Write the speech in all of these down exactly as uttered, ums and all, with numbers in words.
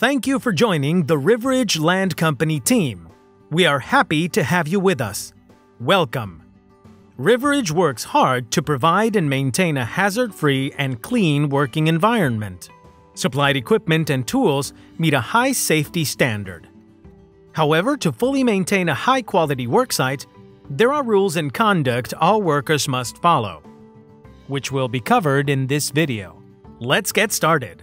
Thank you for joining the Riveridge Land Company team. We are happy to have you with us. Welcome. Riveridge works hard to provide and maintain a hazard-free and clean working environment. Supplied equipment and tools meet a high safety standard. However, to fully maintain a high-quality worksite, there are rules and conduct all workers must follow, which will be covered in this video. Let's get started!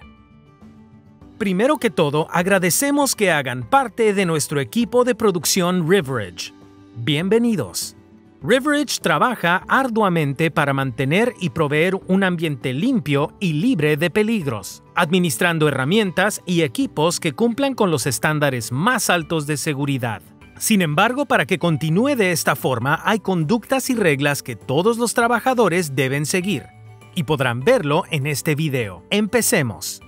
Primero que todo, agradecemos que hagan parte de nuestro equipo de producción Riveridge. Bienvenidos. Riveridge trabaja arduamente para mantener y proveer un ambiente limpio y libre de peligros, administrando herramientas y equipos que cumplan con los estándares más altos de seguridad. Sin embargo, para que continúe de esta forma, hay conductas y reglas que todos los trabajadores deben seguir, y podrán verlo en este video. Empecemos.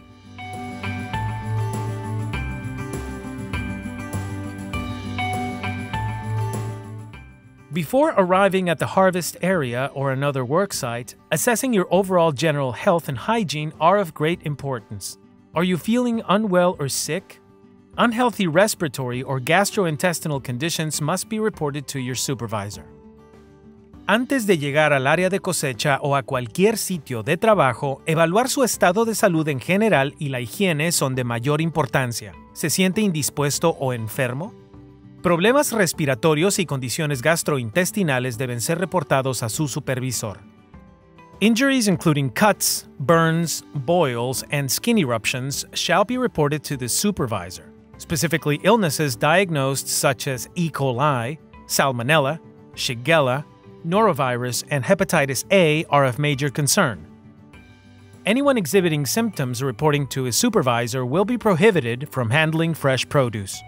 Before arriving at the harvest area or another worksite, assessing your overall general health and hygiene are of great importance. Are you feeling unwell or sick? Unhealthy respiratory or gastrointestinal conditions must be reported to your supervisor. Antes de llegar al área de cosecha o a cualquier sitio de trabajo, evaluar su estado de salud en general y la higiene son de mayor importancia. ¿Se siente indispuesto o enfermo? Problemas respiratorios y condiciones gastrointestinales deben ser reportados a su supervisor. Injuries including cuts, burns, boils, and skin eruptions shall be reported to the supervisor. Specifically, illnesses diagnosed such as E. coli, Salmonella, Shigella, norovirus, and hepatitis A are of major concern. Anyone exhibiting symptoms reporting to his supervisor will be prohibited from handling fresh produce.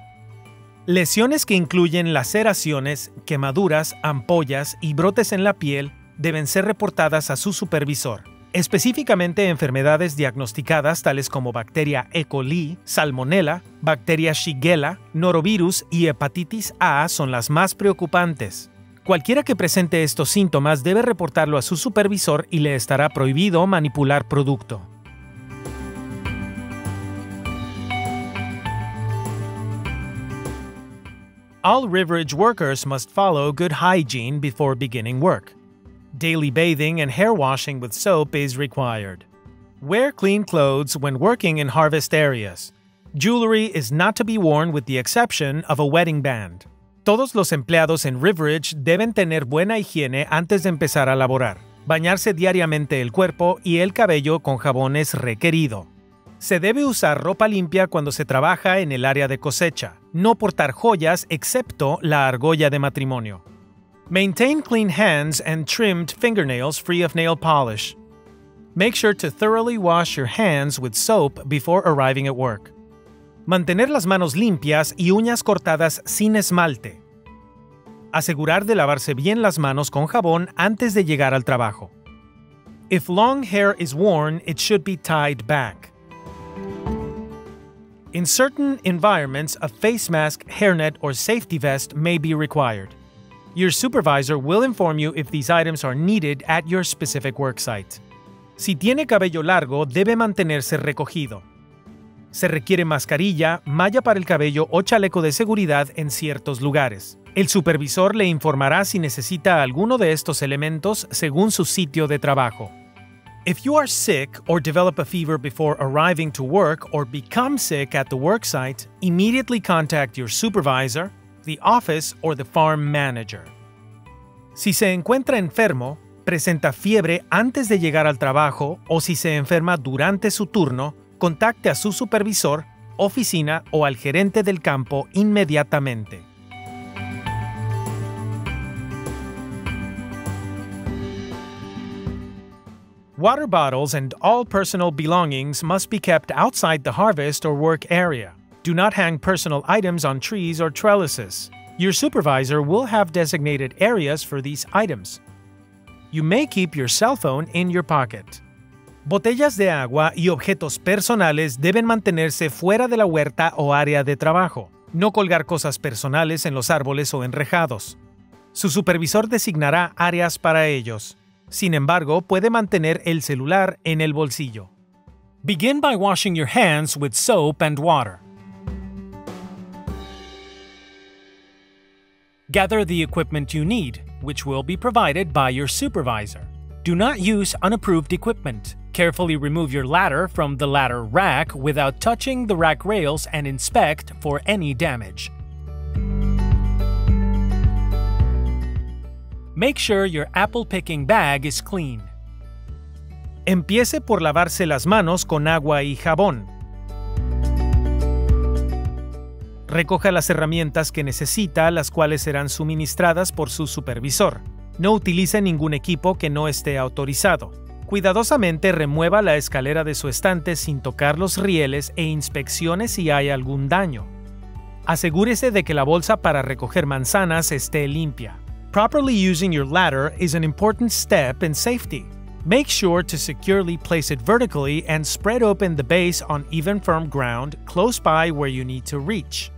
Lesiones que incluyen laceraciones, quemaduras, ampollas y brotes en la piel deben ser reportadas a su supervisor, específicamente enfermedades diagnosticadas tales como bacteria E. coli, Salmonella, bacteria Shigella, norovirus y hepatitis A son las más preocupantes. Cualquiera que presente estos síntomas debe reportarlo a su supervisor y le estará prohibido manipular producto. All Riveridge workers must follow good hygiene before beginning work. Daily bathing and hair washing with soap is required. Wear clean clothes when working in harvest areas. Jewelry is not to be worn with the exception of a wedding band. Todos los empleados en Riveridge deben tener buena higiene antes de empezar a laborar. Bañarse diariamente el cuerpo y el cabello con jabón es requerido. Se debe usar ropa limpia cuando se trabaja en el área de cosecha. No portar joyas excepto la argolla de matrimonio. Maintain clean hands and trimmed fingernails free of nail polish. Make sure to thoroughly wash your hands with soap before arriving at work. Mantener las manos limpias y uñas cortadas sin esmalte. Asegurar de lavarse bien las manos con jabón antes de llegar al trabajo. If long hair is worn, it should be tied back. In certain environments, a face mask, hairnet, or safety vest may be required. Your supervisor will inform you if these items are needed at your specific worksite. Si tiene cabello largo, debe mantenerse recogido. Se requiere mascarilla, malla para el cabello o chaleco de seguridad en ciertos lugares. El supervisor le informará si necesita alguno de estos elementos según su sitio de trabajo. If you are sick or develop a fever before arriving to work or become sick at the worksite, immediately contact your supervisor, the office, or the farm manager. Si se encuentra enfermo, presenta fiebre antes de llegar al trabajo o si se enferma durante su turno, contacte a su supervisor, oficina o al gerente del campo inmediatamente. Water bottles and all personal belongings must be kept outside the harvest or work area. Do not hang personal items on trees or trellises. Your supervisor will have designated areas for these items. You may keep your cell phone in your pocket. Botellas de agua y objetos personales deben mantenerse fuera de la huerta o área de trabajo. No colgar cosas personales en los árboles o enrejados. Su supervisor designará áreas para ellos. Sin embargo, puede mantener el celular en el bolsillo. Begin by washing your hands with soap and water. Gather the equipment you need, which will be provided by your supervisor. Do not use unapproved equipment. Carefully remove your ladder from the ladder rack without touching the rack rails and inspect for any damage. Make sure your apple picking bag is clean. Empiece por lavarse las manos con agua y jabón. Recoja las herramientas que necesita, las cuales serán suministradas por su supervisor. No utilice ningún equipo que no esté autorizado. Cuidadosamente remueva la escalera de su estante sin tocar los rieles e inspeccione si hay algún daño. Asegúrese de que la bolsa para recoger manzanas esté limpia. Properly using your ladder is an important step in safety. Make sure to securely place it vertically and spread open the base on even firm ground close by where you need to reach.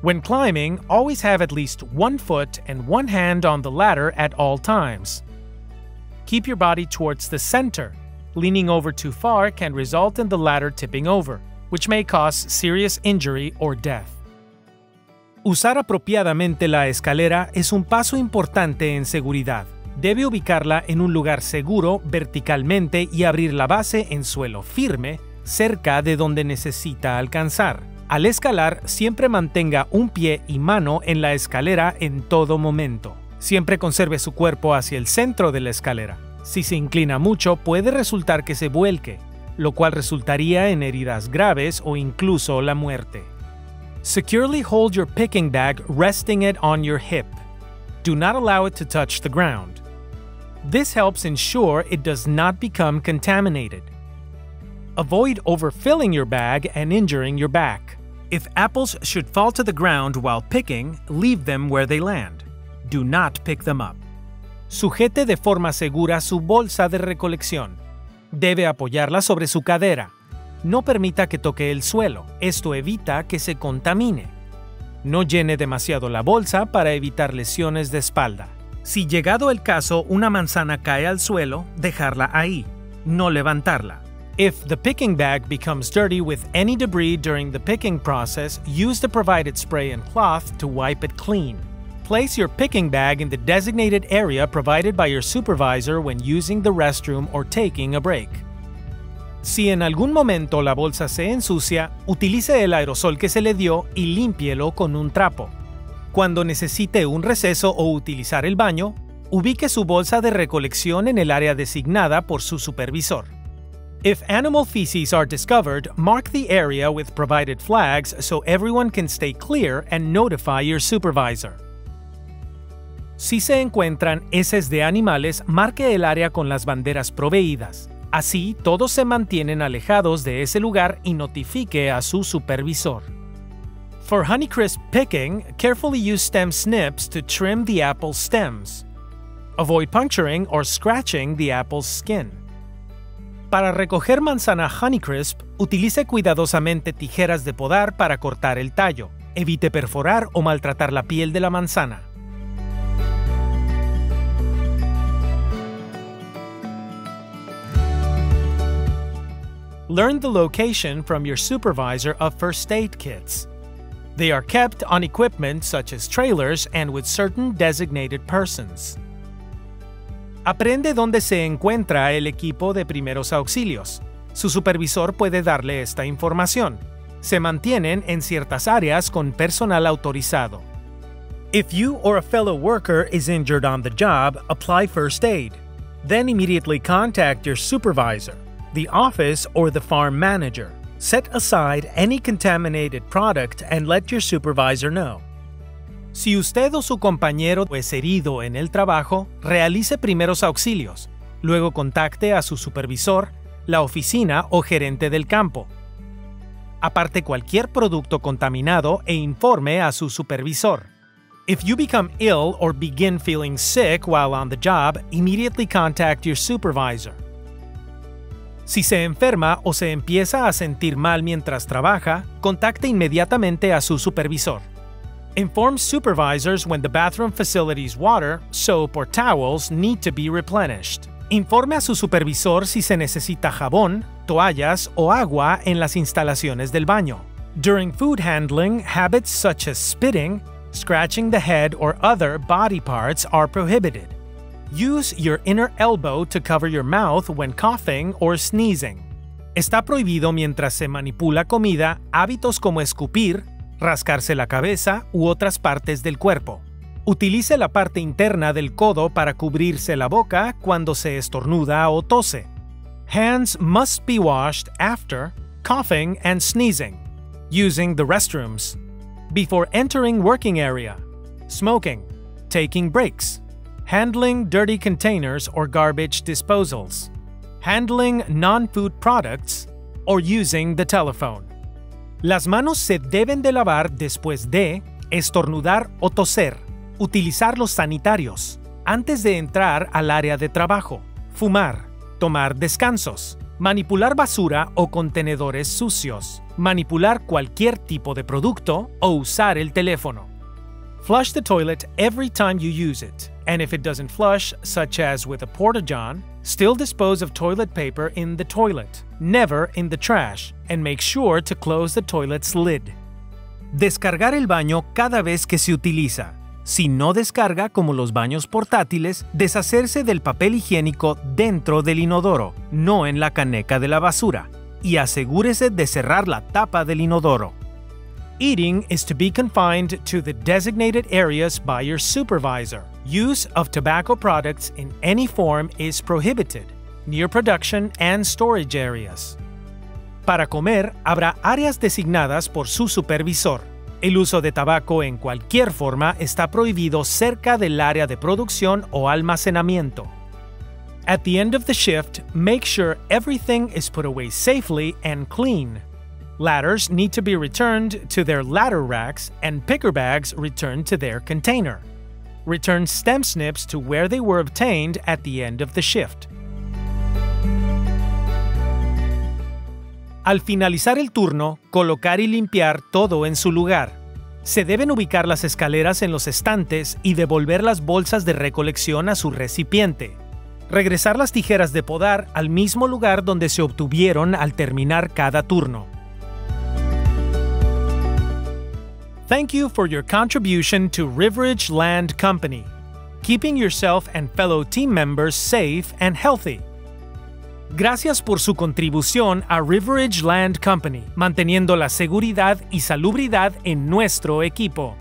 When climbing, always have at least one foot and one hand on the ladder at all times. Keep your body towards the center. Leaning over too far can result in the ladder tipping over, which may cause serious injury or death. Usar apropiadamente la escalera es un paso importante en seguridad. Debe ubicarla en un lugar seguro verticalmente y abrir la base en suelo firme, cerca de donde necesita alcanzar. Al escalar, siempre mantenga un pie y mano en la escalera en todo momento. Siempre conserve su cuerpo hacia el centro de la escalera. Si se inclina mucho, puede resultar que se vuelque, lo cual resultaría en heridas graves o incluso la muerte. Securely hold your picking bag, resting it on your hip. Do not allow it to touch the ground. This helps ensure it does not become contaminated. Avoid overfilling your bag and injuring your back. If apples should fall to the ground while picking, leave them where they land. Do not pick them up. Sujete de forma segura su bolsa de recolección. Debe apoyarla sobre su cadera. No permita que toque el suelo. Esto evita que se contamine. No llene demasiado la bolsa para evitar lesiones de espalda. Si llegado el caso, una manzana cae al suelo, dejarla ahí, no levantarla. If the picking bag becomes dirty with any debris during the picking process, use the provided spray and cloth to wipe it clean. Place your picking bag in the designated area provided by your supervisor when using the restroom or taking a break. Si en algún momento la bolsa se ensucia, utilice el aerosol que se le dio y límpielo con un trapo. Cuando necesite un receso o utilizar el baño, ubique su bolsa de recolección en el área designada por su supervisor. If animal feces are discovered, mark the area with provided flags so everyone can stay clear and notify your supervisor. Si se encuentran heces de animales, marque el área con las banderas proveídas. Así, todos se mantienen alejados de ese lugar y notifique a su supervisor. For Honeycrisp picking, carefully use stem snips to trim the apple stems. Avoid puncturing or scratching the apple's skin. Para recoger manzana Honeycrisp, utilice cuidadosamente tijeras de podar para cortar el tallo. Evite perforar o maltratar la piel de la manzana. Learn the location from your supervisor of first aid kits. They are kept on equipment such as trailers and with certain designated persons. Aprende dónde se encuentra el equipo de primeros auxilios. Su supervisor puede darle esta información. Se mantienen en ciertas áreas con personal autorizado. If you or a fellow worker is injured on the job, apply first aid. Then immediately contact your supervisor, the office, or the farm manager. Set aside any contaminated product and let your supervisor know. Si usted o su compañero es herido en el trabajo, realice primeros auxilios. Luego contacte a su supervisor, la oficina o gerente del campo. Aparte cualquier producto contaminado e informe a su supervisor. If you become ill or begin feeling sick while on the job, immediately contact your supervisor. Si se enferma o se empieza a sentir mal mientras trabaja, contacte inmediatamente a su supervisor. Inform supervisors when the bathroom facility's water, soap or towels need to be replenished. Informe a su supervisor si se necesita jabón, toallas o agua en las instalaciones del baño. During food handling, habits such as spitting, Scratching the head or other body parts are prohibited. Use your inner elbow to cover your mouth when coughing or sneezing. Está prohibido mientras se manipula comida hábitos como escupir, rascarse la cabeza u otras partes del cuerpo. Utilice la parte interna del codo para cubrirse la boca cuando se estornuda o tose. Hands must be washed after coughing and sneezing, using the restrooms, before entering working area, smoking, taking breaks, handling dirty containers or garbage disposals, handling non-food products, or using the telephone. Las manos se deben de lavar después de estornudar o toser, utilizar los sanitarios, antes de entrar al área de trabajo, fumar, tomar descansos, manipular basura o contenedores sucios, manipular cualquier tipo de producto o usar el teléfono. Flush the toilet every time you use it, and if it doesn't flush, such as with a porta-john, still dispose of toilet paper in the toilet, never in the trash, and make sure to close the toilet's lid. Descargar el baño cada vez que se utiliza. Si no descarga, como los baños portátiles, deshacerse del papel higiénico dentro del inodoro, no en la caneca de la basura, y asegúrese de cerrar la tapa del inodoro. Eating is to be confined to the designated areas by your supervisor. Use of tobacco products in any form is prohibited, near production and storage areas. Para comer, habrá áreas designadas por su supervisor. El uso de tabaco en cualquier forma está prohibido cerca del área de producción o almacenamiento. At the end of the shift, make sure everything is put away safely and clean. Ladders need to be returned to their ladder racks and picker bags returned to their container. Return stem snips to where they were obtained at the end of the shift. Al finalizar el turno, colocar y limpiar todo en su lugar. Se deben ubicar las escaleras en los estantes y devolver las bolsas de recolección a su recipiente. Regresar las tijeras de podar al mismo lugar donde se obtuvieron al terminar cada turno. Thank you for your contribution to Riveridge Land Company, keeping yourself and fellow team members safe and healthy. Gracias por su contribución a Riveridge Land Company, manteniendo la seguridad y salubridad en nuestro equipo.